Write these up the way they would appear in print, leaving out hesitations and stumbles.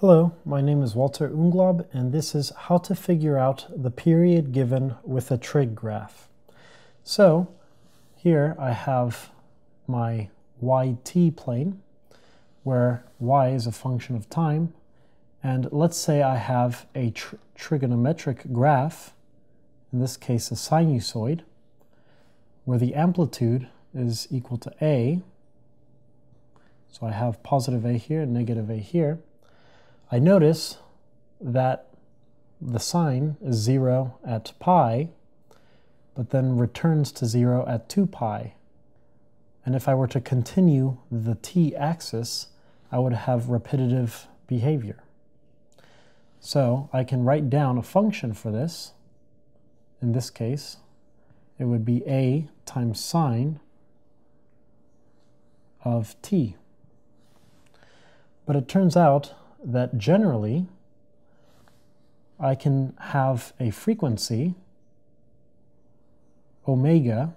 Hello, my name is Walter Unglaub, and this is how to figure out the period given with a trig graph. So here I have my yt plane, where y is a function of time, and let's say I have a trigonometric graph, in this case a sinusoid, where the amplitude is equal to a, so I have positive a here and negative a here. I notice that the sine is 0 at pi, but then returns to 0 at 2 pi. And if I were to continue the t-axis, I would have repetitive behavior. So I can write down a function for this. In this case, it would be a times sine of t. But it turns out that generally I can have a frequency omega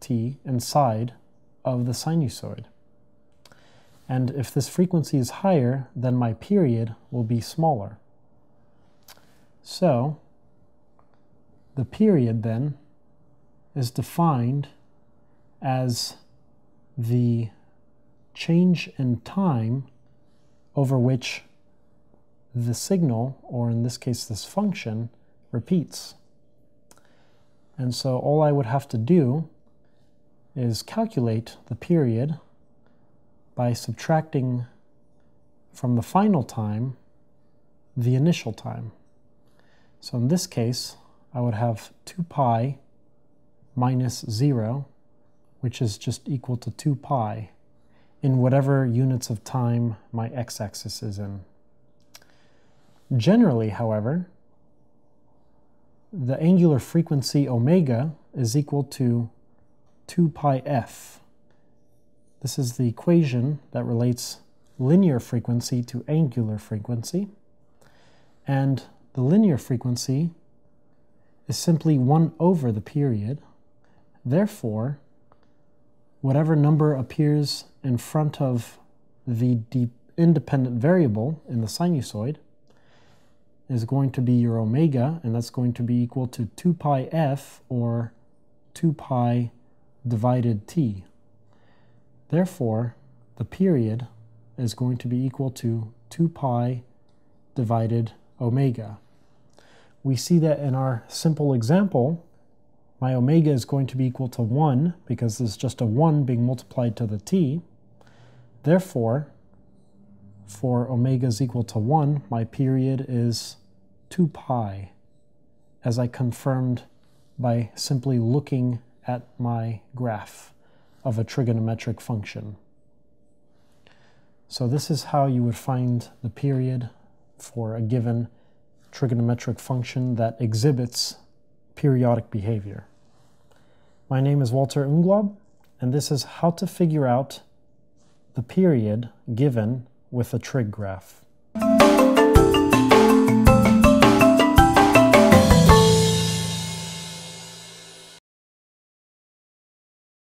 t inside of the sinusoid. And if this frequency is higher, then my period will be smaller. So the period then is defined as the change in time over which the signal, or in this case this function, repeats. And so all I would have to do is calculate the period by subtracting from the final time the initial time. So in this case I would have 2 pi minus 0, which is just equal to 2 pi. In whatever units of time my x-axis is in. Generally, however, the angular frequency omega is equal to 2 pi f. This is the equation that relates linear frequency to angular frequency, and the linear frequency is simply 1 over the period. Therefore, whatever number appears in front of the independent variable in the sinusoid is going to be your omega, and that's going to be equal to 2 pi f, or 2 pi divided t. Therefore, the period is going to be equal to 2 pi divided omega. We see that in our simple example, my omega is going to be equal to 1, because there's just a 1 being multiplied to the t. Therefore, for omega is equal to 1, my period is 2 pi, as I confirmed by simply looking at my graph of a trigonometric function. So this is how you would find the period for a given trigonometric function that exhibits periodic behavior. My name is Walter Unglaub, and this is how to figure out the period given with a trig graph.